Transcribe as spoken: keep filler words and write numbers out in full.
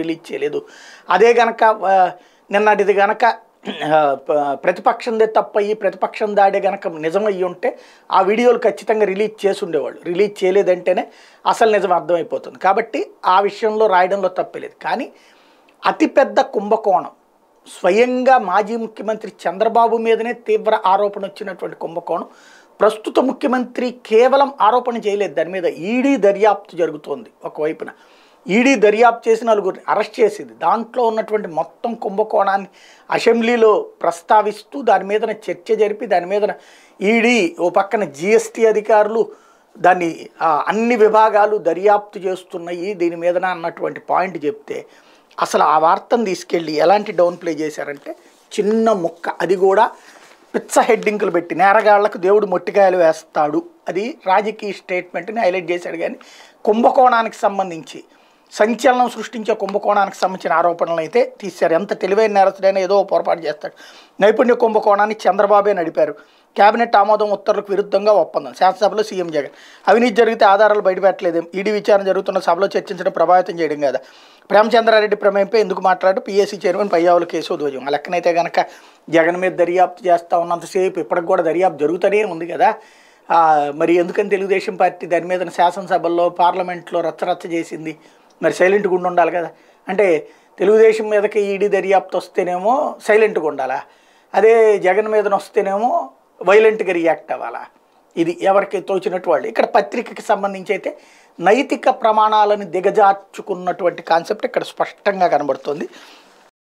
Release अदे कनक गनक प्रतिपक्षंदे तप्पयि प्रतिपक्षं दाडे गनक निजमय्युंटे आ वीडियोलु खच्चितंगा release चेसुंडेवाळ्ळु release चेयलेदंटेने असलु निजं अर्थमैपोतुंदी काबट्टी आ विषयंलो रायडंलो तप्पेलेदु कानी अति पेद्द कुंभकोणं स्वयंगा माजी मुख्यमंत्री चंद्रबाबु मीदने तीव्र आरोपण वच्चिनटुवंटि कुंभकोणं प्रस्तुत मुख्यमंत्री केवलं आरोपण चेयलेदु दानि मीद ईडी दर्याप्तु जरुगुतोंदी ओक वैपुन ईडी दर्याप्तु चेसि नలుగురిని అరెస్ట్ చేసింది దాంట్లో ఉన్నటువంటి మొత్తం కుంభకోణాన్ని అసెంబ్లీలో ప్రస్తావిస్తూ దాని మీదన చర్చ జరిపి దాని మీదన ఈడీ ఓ పక్కన జీఎస్టీ అధికారులు దాని అన్ని విభాగాలు దర్యాప్తు చేస్తున్నాయి దీని మీదన అన్నటువంటి పాయింట్ చెప్తే అసలు ఆ వార్తను తీసుకెళ్లి ఎలాంటి డౌన్ ప్లే చేశారంటే చిన్న ముక్క అది కూడా పిచ్చ హెడ్డింగ్లు పెట్టి నేరగాళ్లకు దేవుడు మొట్టికాయలు వేస్తాడు అది రాజకీయ స్టేట్మెంట్ ని హైలైట్ చేశారు కానీ కుంభకోణానికి సంబంధించి సంచలనం సృష్టించే కుంభకోణానికి సంబంధించిన ఆరోపణలు అయితే తీశారు ఎంత తెలివైన నేరస్తుడైనా ఏదో పొరపాటు చేస్తాడు నైపుణ్య కుంభకోణాన్ని చంద్రబాబే నడిపారు కేబినెట్ ఆమోదం ఉత్తర్వులకు విరుద్ధంగా ఒప్పందం శాసనసభలో సీఎం జగన్ అవినీతి జరిగితే ఆధారాలు బయటపెట్టలేదేం ఈడీ విచారణ జరుగుతున్న సభలో చర్చించడం ప్రభావితం చేయడం కదా ప్రేమచంద్రారెడ్డి ప్రమేయంపై ఎందుకు మాట్లాడారు పీఏసీ చైర్మన్ పయ్యావుల కేసు ధ్వజం ఆ లెక్కనైతే గనక జగన్ మీద దర్యాప్తు చేస్తా ఉన్నంతసేపు ఇప్పటికి కూడా దర్యాప్తు జరుగుతూనే ఉంది కదా మరి ఎందుకని తెలుగుదేశం పార్టీ దాని మీద శాసనసభలో పార్లమెంట్లో రచ్చరచ్చ చేసింది మరి సైలెంట్గా ఉండాలి కదా అంటే తెలుగుదేశం మీదకి ఈడీ దర్యాప్తు వస్తేనేమో సైలెంట్గా ఉండాలా అదే జగన్ మీదన వస్తేనేమో వైలెంట్గా రియాక్ట్ అవ్వాలా ఇది ఎవరికి తోచినట్టు వాళ్ళు ఇక్కడ పత్రికకి సంబంధించి అయితే నైతిక ప్రమాణాలను దిగజార్చుకున్నటువంటి కాన్సెప్ట్ ఇక్కడ స్పష్టంగా కనబడుతుంది।